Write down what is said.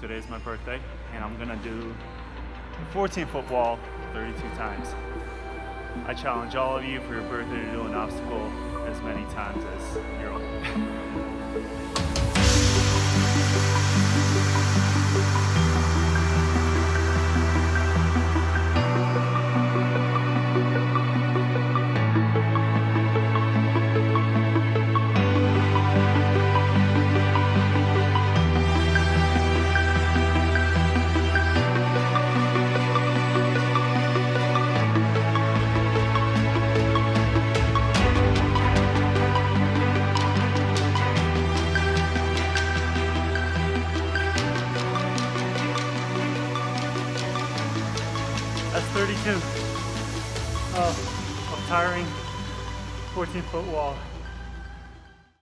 Today's my birthday, and I'm gonna do 14 foot wall 32 times. I challenge all of you for your birthday to do an obstacle as many times as your own. That's 32 of tiring 14-foot wall.